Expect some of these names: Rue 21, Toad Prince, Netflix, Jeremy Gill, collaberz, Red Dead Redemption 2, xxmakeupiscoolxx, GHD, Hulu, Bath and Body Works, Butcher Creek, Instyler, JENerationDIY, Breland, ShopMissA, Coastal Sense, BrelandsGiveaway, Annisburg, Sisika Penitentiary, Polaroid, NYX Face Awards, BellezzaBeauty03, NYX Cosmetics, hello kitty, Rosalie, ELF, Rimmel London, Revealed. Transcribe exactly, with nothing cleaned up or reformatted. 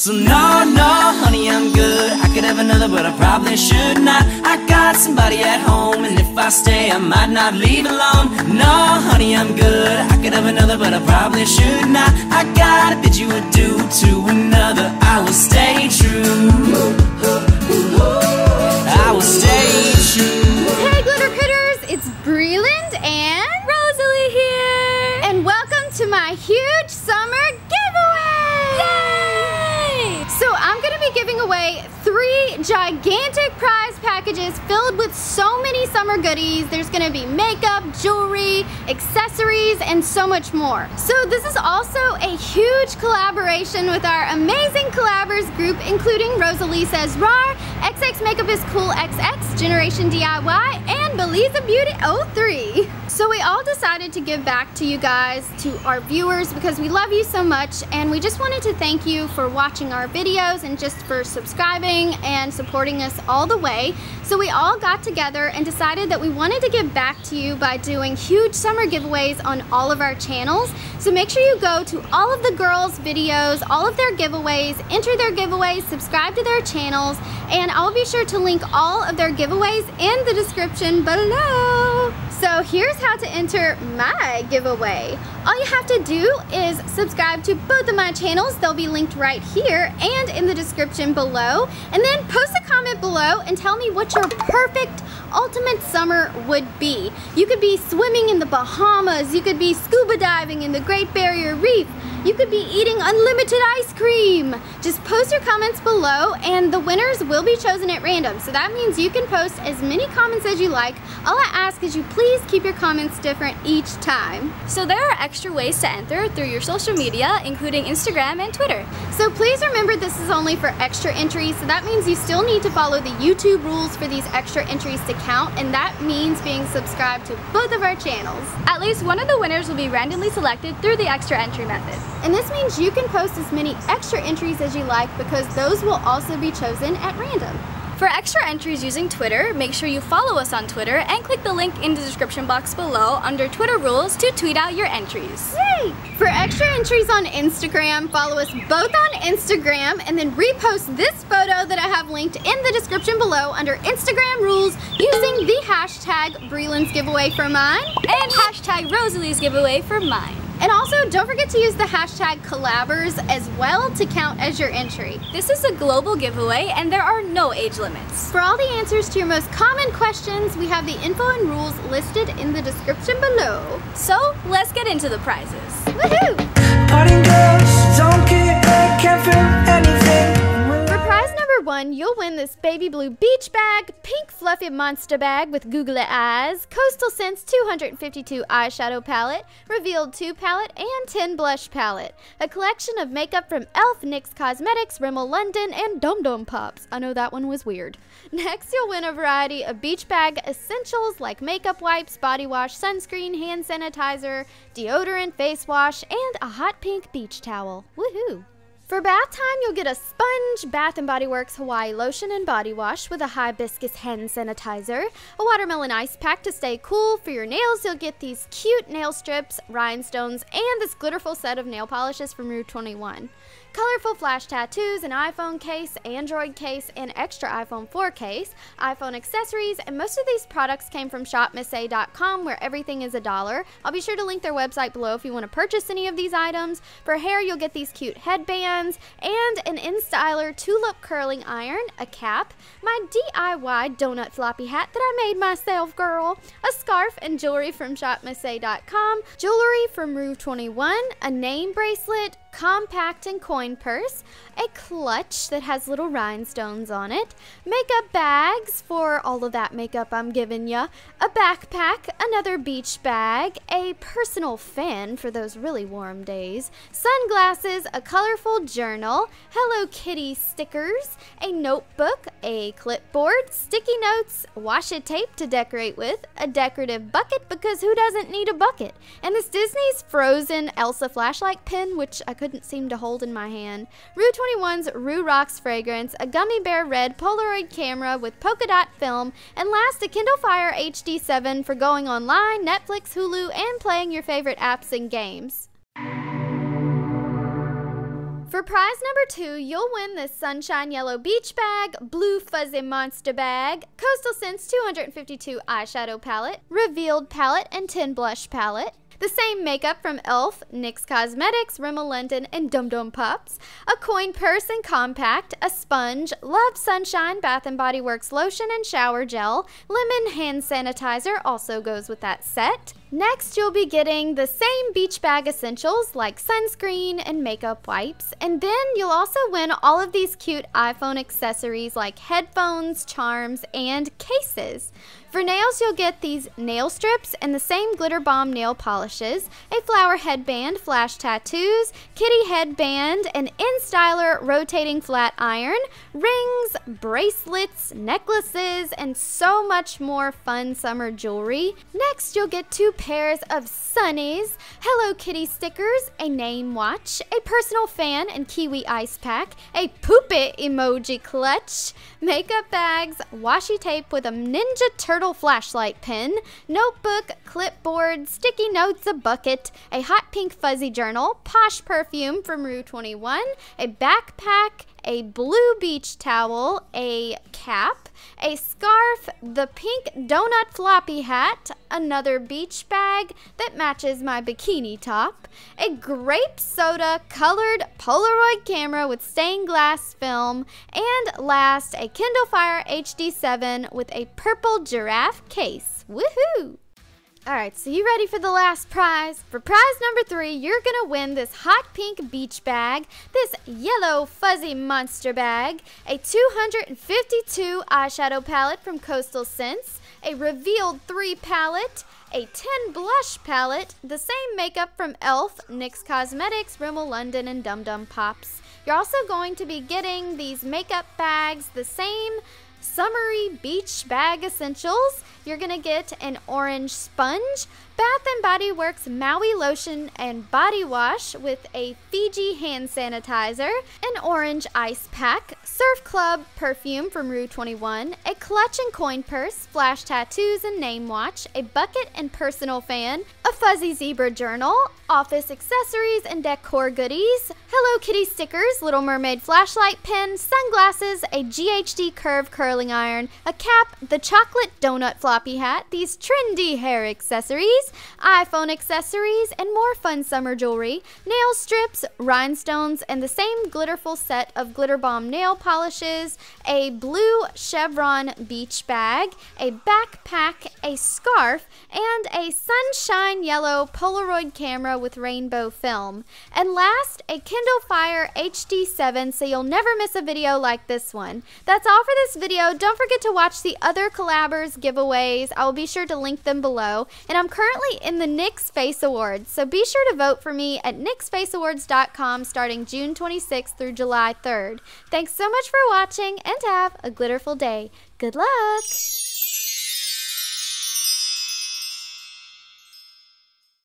So no, no, honey, I'm good. I could have another, but I probably should not. I got somebody at home, and if I stay, I might not leave alone. No, honey, I'm good. I could have another, but I probably should not. I gotta bid you adieu to another. I will stay true. I will stay true. Hey, glitter critters! It's Breland and Rosalie here, and welcome to my huge summer giveaway! Yay! So I'm gonna be giving away three gigantic prize packages filled with so many summer goodies. There's gonna be makeup, jewelry, accessories, and so much more. So this is also a huge collaboration with our amazing collaberz group, including RosalieSaysRawr, xxmakeupiscoolxx, JENerationDIY, and BellezzaBeauty oh three. So we all decided to give back to you guys, to our viewers, because we love you so much, and we just wanted to thank you for watching our videos and just for subscribing and supporting us all the way. So we all got together and decided that we wanted to give back to you by doing huge summer giveaways on all of our channels. So make sure you go to all of the girls' videos, all of their giveaways, enter their giveaways, subscribe to their channels, and I'll be sure to link all of their giveaways in the description below. So here's how to enter my giveaway. All you have to do is subscribe to both of my channels. They'll be linked right here and in the description below. And then post a comment below and tell me what your perfect ultimate summer would be. You could be swimming in the Bahamas. You could be scuba diving in the Great Barrier Reef. You could be eating unlimited ice cream. Just post your comments below and the winners will be chosen at random. So that means you can post as many comments as you like. All I ask is you please keep your comments different each time. So there are extra ways to enter through your social media, including Instagram and Twitter. So please remember this is only for extra entries. So that means you still need to follow the YouTube rules for these extra entries to count. And that means being subscribed to both of our channels. At least one of the winners will be randomly selected through the extra entry method. And this means you can post as many extra entries as you like because those will also be chosen at random. For extra entries using Twitter, make sure you follow us on Twitter and click the link in the description box below under Twitter rules to tweet out your entries. Yay! For extra entries on Instagram, follow us both on Instagram and then repost this photo that I have linked in the description below under Instagram rules using the hashtag Breland's giveaway for mine and hashtag Rosalie's giveaway for mine. And also, don't forget to use the hashtag collaberz as well to count as your entry. This is a global giveaway and there are no age limits. For all the answers to your most common questions, we have the info and rules listed in the description below. So, let's get into the prizes. Woohoo! Parting girls, don't care, can't feel anything. For prize number one, you'll win this baby blue beach bag, pink fluffy monster bag with googly eyes, Coastal Sense two hundred fifty-two eyeshadow palette, Revealed two palette, and ten blush palette. A collection of makeup from E L F, NYX Cosmetics, Rimmel London, and Dum Dum Pops. I know that one was weird. Next, you'll win a variety of beach bag essentials like makeup wipes, body wash, sunscreen, hand sanitizer, deodorant, face wash, and a hot pink beach towel. Woohoo! For bath time, you'll get a sponge, Bath and Body Works Hawaii lotion and body wash with a hibiscus hand sanitizer, a watermelon ice pack to stay cool. For your nails, you'll get these cute nail strips, rhinestones, and this glitterful set of nail polishes from Rue twenty-one. Colorful flash tattoos, an iPhone case, Android case, and extra iPhone four case, iPhone accessories, and most of these products came from Shop Miss A dot com where everything is a dollar. I'll be sure to link their website below if you want to purchase any of these items. For hair, you'll get these cute headbands and an Instyler tulip curling iron, a cap, my D I Y donut floppy hat that I made myself, girl, a scarf and jewelry from Shop Miss A dot com, jewelry from Rue twenty-one, a name bracelet, compact and coin purse, a clutch that has little rhinestones on it, makeup bags for all of that makeup I'm giving ya, a backpack, another beach bag, a personal fan for those really warm days, sunglasses, a colorful journal, Hello Kitty stickers, a notebook, a clipboard, sticky notes, washi tape to decorate with, a decorative bucket because who doesn't need a bucket, and this Disney's Frozen Elsa flashlight pin which I couldn't seem to hold in my hand, Rue twenty-one's Rue Rocks fragrance, a gummy bear red Polaroid camera with polka dot film, and last a Kindle Fire H D seven for going online, Netflix, Hulu, and playing your favorite apps and games. For prize number two, you'll win this Sunshine Yellow Beach Bag, Blue Fuzzy Monster Bag, Coastal Sense two hundred fifty-two Eyeshadow Palette, Revealed Palette, and ten Blush Palette. The same makeup from E L F, NYX Cosmetics, Rimmel London, and Dum Dum Pops, a coin purse and compact, a sponge, Love Sunshine Bath and Body Works lotion and shower gel, lemon hand sanitizer also goes with that set. Next, you'll be getting the same beach bag essentials like sunscreen and makeup wipes, and then you'll also win all of these cute iPhone accessories like headphones, charms, and cases. For nails, you'll get these nail strips and the same Glitter Bomb nail polishes, a flower headband, flash tattoos, kitty headband, an Instyler rotating flat iron, rings, bracelets, necklaces, and so much more fun summer jewelry. Next, you'll get two pairs of Sunnies, Hello Kitty stickers, a name watch, a personal fan and kiwi ice pack, a poop it emoji clutch, makeup bags, washi tape with a Ninja Turtle flashlight pen, notebook, clipboard, sticky notes, a bucket, a hot pink fuzzy journal, posh perfume from Rue twenty-one, a backpack, a blue beach towel, a cap, a scarf, the pink donut floppy hat, another beach bag that matches my bikini top, a grape soda colored Polaroid camera with stained glass film, and last, a Kindle Fire H D seven with a purple giraffe case. Woohoo! Alright, so you ready for the last prize? For prize number three, you're gonna win this hot pink beach bag, this yellow fuzzy monster bag, a two hundred fifty-two eyeshadow palette from Coastal Sense, a Revealed three palette, a ten blush palette, the same makeup from E L F, NYX Cosmetics, Rimmel London, and Dum Dum Pops. You're also going to be getting these makeup bags, the same summery beach bag essentials. You're gonna get an orange sponge, Bath and Body Works Maui lotion and body wash with a Fiji hand sanitizer, an orange ice pack, Surf Club perfume from Rue twenty-one, a clutch and coin purse, flash tattoos and name watch, a bucket and personal fan, a fuzzy zebra journal, office accessories and decor goodies, Hello Kitty stickers, Little Mermaid flashlight pen, sunglasses, a G H D curve curling iron, a cap, the chocolate donut floppy hat, these trendy hair accessories, iPhone accessories, and more fun summer jewelry, nail strips, rhinestones, and the same glitterful set of Glitter Bomb nail polishes, a blue chevron beach bag, a backpack, a scarf, and a sunshine yellow Polaroid camera with rainbow film. And last, a Kindle Fire H D seven, so you'll never miss a video like this one. That's all for this video. Don't forget to watch the other Collaberz giveaways. I'll be sure to link them below. And I'm currently in the NYX Face Awards, so be sure to vote for me at nyx face awards dot com starting June twenty-sixth through July third. Thanks so much for watching, and have a glitterful day. Good luck!